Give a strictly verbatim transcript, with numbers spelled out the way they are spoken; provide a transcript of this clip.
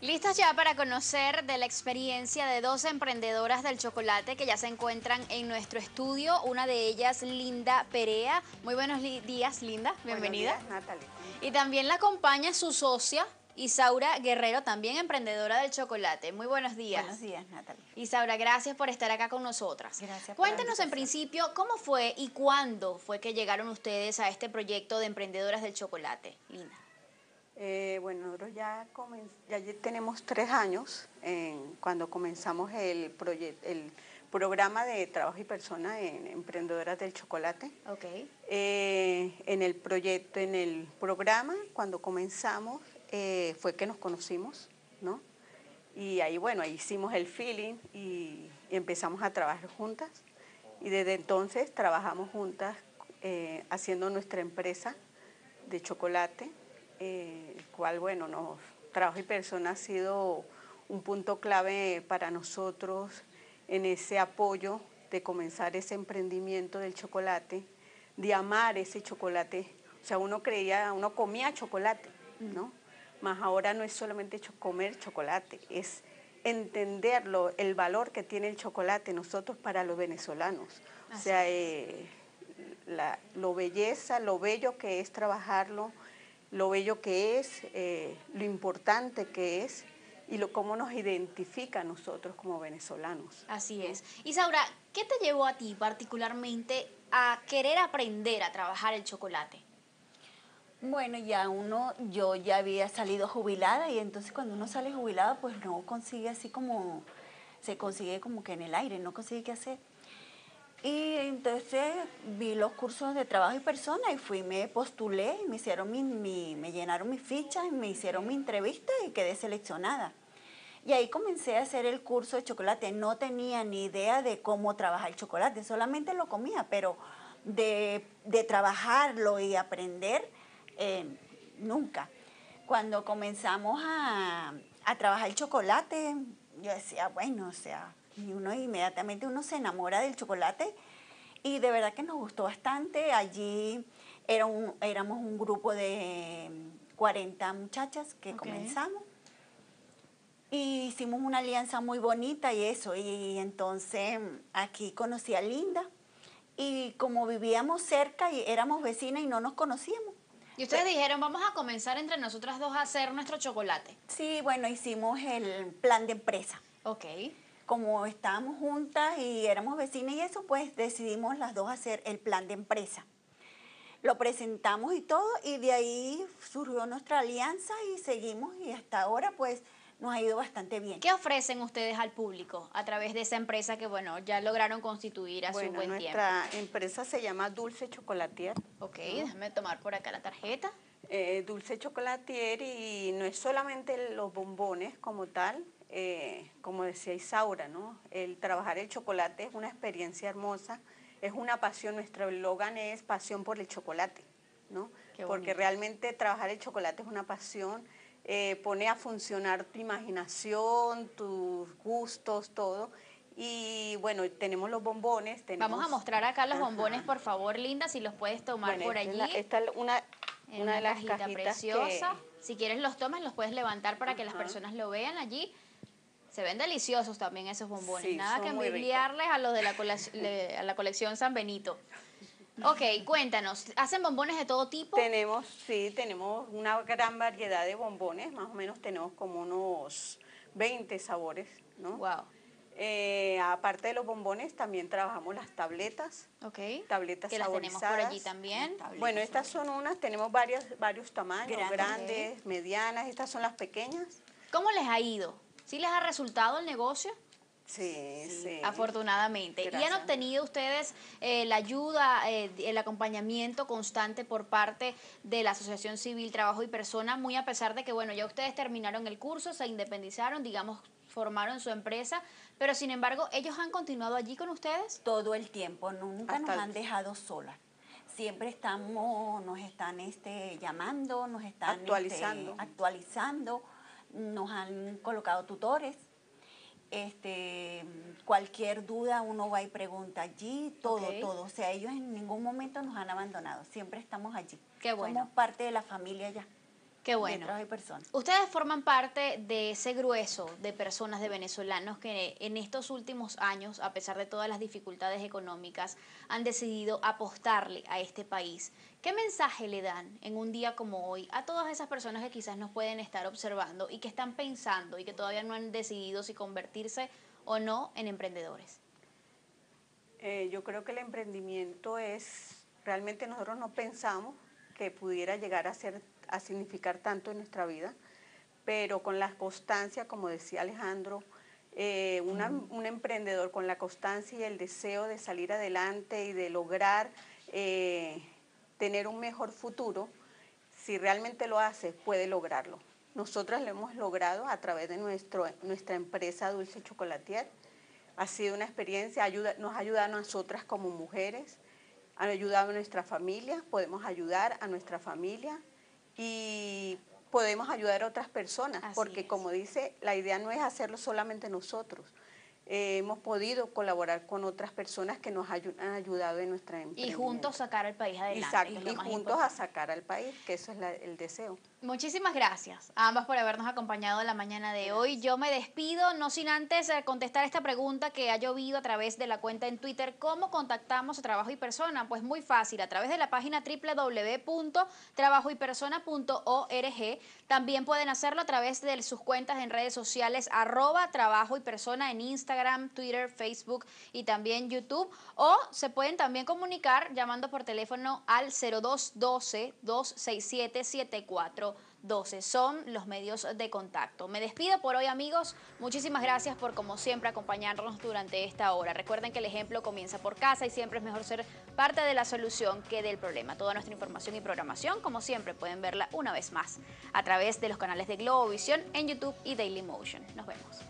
Listas ya para conocer de la experiencia de dos emprendedoras del chocolate que ya se encuentran en nuestro estudio. Una de ellas, Linda Perea. Muy buenos días, Linda. Bienvenida. Buenos días, Natalie. Y también la acompaña su socia, Isaura Guerrero, también emprendedora del chocolate. Muy buenos días. Buenos días, Natalie. Isaura, gracias por estar acá con nosotras. Gracias. Cuéntenos en principio, ¿cómo fue y cuándo fue que llegaron ustedes a este proyecto de emprendedoras del chocolate, Linda? Eh, bueno, nosotros ya, ya tenemos tres años en, cuando comenzamos el, el programa de Trabajo y Persona en Emprendedoras del Chocolate. Okay. Eh, en el proyecto, en el programa, cuando comenzamos, eh, fue que nos conocimos, ¿no? Y ahí, bueno, ahí hicimos el feeling y, y empezamos a trabajar juntas. Y desde entonces trabajamos juntas eh, haciendo nuestra empresa de chocolate. Eh, el cual, bueno, nos, Trabajo y Persona ha sido un punto clave para nosotros en ese apoyo de comenzar ese emprendimiento del chocolate, de amar ese chocolate. O sea, uno creía, uno comía chocolate, ¿no? Más ahora no es solamente cho- comer chocolate, es entenderlo, el valor que tiene el chocolate nosotros para los venezolanos. O sea, eh, la lo belleza, lo bello que es trabajarlo, lo bello que es, eh, lo importante que es y lo, cómo nos identifica a nosotros como venezolanos. Así es. Isaura, ¿qué te llevó a ti particularmente a querer aprender a trabajar el chocolate? Bueno, ya uno, yo ya había salido jubilada y entonces cuando uno sale jubilada pues no consigue así como, se consigue como que en el aire, no consigue qué hacer. Y entonces vi los cursos de Trabajo y Persona y fui, me postulé, me hicieron mi, mi, me llenaron mis fichas, me hicieron mi entrevista y quedé seleccionada. Y ahí comencé a hacer el curso de chocolate. No tenía ni idea de cómo trabajar el chocolate, solamente lo comía, pero de, de trabajarlo y aprender, eh, nunca. Cuando comenzamos a, a trabajar el chocolate, yo decía, bueno, o sea... Y uno inmediatamente uno se enamora del chocolate y de verdad que nos gustó bastante. Allí era un, éramos un grupo de cuarenta muchachas que okay. comenzamos. Y hicimos una alianza muy bonita y eso. Y entonces aquí conocí a Linda y como vivíamos cerca y éramos vecinas y no nos conocíamos. Y ustedes pues, dijeron, vamos a comenzar entre nosotras dos a hacer nuestro chocolate. Sí, bueno, hicimos el plan de empresa. Ok. Como estábamos juntas y éramos vecinas y eso, pues decidimos las dos hacer el plan de empresa. Lo presentamos y todo, y de ahí surgió nuestra alianza y seguimos, y hasta ahora pues nos ha ido bastante bien. ¿Qué ofrecen ustedes al público a través de esa empresa que, bueno, ya lograron constituir a bueno, su buen tiempo? Nuestra empresa se llama Dulce Chocolatier. Ok, uh-huh. Déjame tomar por acá la tarjeta. Eh, Dulce Chocolatier, y no es solamente los bombones como tal, Eh, como decía Isaura, ¿no? El trabajar el chocolate es una experiencia hermosa, es una pasión. Nuestro eslogan es pasión por el chocolate, ¿no? Porque realmente trabajar el chocolate es una pasión, eh, pone a funcionar tu imaginación, tus gustos, todo. Y bueno, tenemos los bombones. Tenemos... Vamos a mostrar acá los Ajá. bombones, por favor, Linda, si los puedes tomar bueno, por allí. Esta es una, una, una de las cajitas preciosa. Que... Si quieres los tomas, los puedes levantar para Ajá. que las personas lo vean allí. Se ven deliciosos también esos bombones. Sí, nada que envidiarles a los de la, le, a la colección San Benito. Ok, cuéntanos. ¿Hacen bombones de todo tipo? Tenemos, sí, tenemos una gran variedad de bombones. Más o menos tenemos como unos veinte sabores, ¿no? Wow. Eh, aparte de los bombones, también trabajamos las tabletas. Ok. Tabletas saborizadas. Que las tenemos por allí también. Bueno, estas son unas, tenemos varias, varios tamaños, grandes, grandes, medianas. Estas son las pequeñas. ¿Cómo les ha ido? ¿Sí les ha resultado el negocio? Sí, sí. sí. Afortunadamente. Gracias. ¿Y han obtenido ustedes eh, la ayuda, eh, el acompañamiento constante por parte de la Asociación Civil Trabajo y Persona, muy a pesar de que, bueno, ya ustedes terminaron el curso, se independizaron, digamos, formaron su empresa, pero sin embargo, ellos han continuado allí con ustedes? Todo el tiempo, nunca Hasta nos el... han dejado solas. Siempre estamos, nos están este, llamando, nos están actualizando, este, actualizando. Nos han colocado tutores, este, cualquier duda uno va y pregunta allí, todo, okay. todo. O sea, ellos en ningún momento nos han abandonado, siempre estamos allí. Qué bueno. Somos parte de la familia ya. Qué bueno. De Trabajo y Persona. Ustedes forman parte de ese grueso de personas de venezolanos que en estos últimos años, a pesar de todas las dificultades económicas, han decidido apostarle a este país. ¿Qué mensaje le dan en un día como hoy a todas esas personas que quizás nos pueden estar observando y que están pensando y que todavía no han decidido si convertirse o no en emprendedores? Eh, yo creo que el emprendimiento es, realmente nosotros no pensamos que pudiera llegar a ser, a significar tanto en nuestra vida, pero con la constancia, como decía Alejandro, eh, una, un emprendedor con la constancia y el deseo de salir adelante y de lograr eh, tener un mejor futuro, si realmente lo hace, puede lograrlo. Nosotros lo hemos logrado a través de nuestro, nuestra empresa Dulce Chocolatier. Ha sido una experiencia, ayuda, nos ayuda a nosotras como mujeres, ha ayudado a nuestra familia, podemos ayudar a nuestra familia y podemos ayudar a otras personas, así porque es. Como dice, la idea no es hacerlo solamente nosotros. Eh, hemos podido colaborar con otras personas que nos ayud han ayudado en nuestra empresa. Y juntos sacar al país adelante. Exacto, y juntos importante. a sacar al país, que eso es la, el deseo. Muchísimas gracias a ambas por habernos acompañado la mañana de gracias. hoy. Yo me despido, no sin antes contestar esta pregunta que ha llovido a través de la cuenta en Twitter. ¿Cómo contactamos a Trabajo y Persona? Pues muy fácil, a través de la página w w w punto trabajo y persona punto org. También pueden hacerlo a través de sus cuentas en redes sociales, arroba Trabajo y Persona en Instagram, Twitter, Facebook y también YouTube. O se pueden también comunicar llamando por teléfono al cero dos uno dos, dos seis siete, siete cuatro doce. Son los medios de contacto. Me despido por hoy, amigos. Muchísimas gracias por, como siempre, acompañarnos durante esta hora. Recuerden que el ejemplo comienza por casa y siempre es mejor ser parte de la solución que del problema. Toda nuestra información y programación, como siempre, pueden verla una vez más a través de los canales de Globovisión en YouTube y Daily Motion. Nos vemos.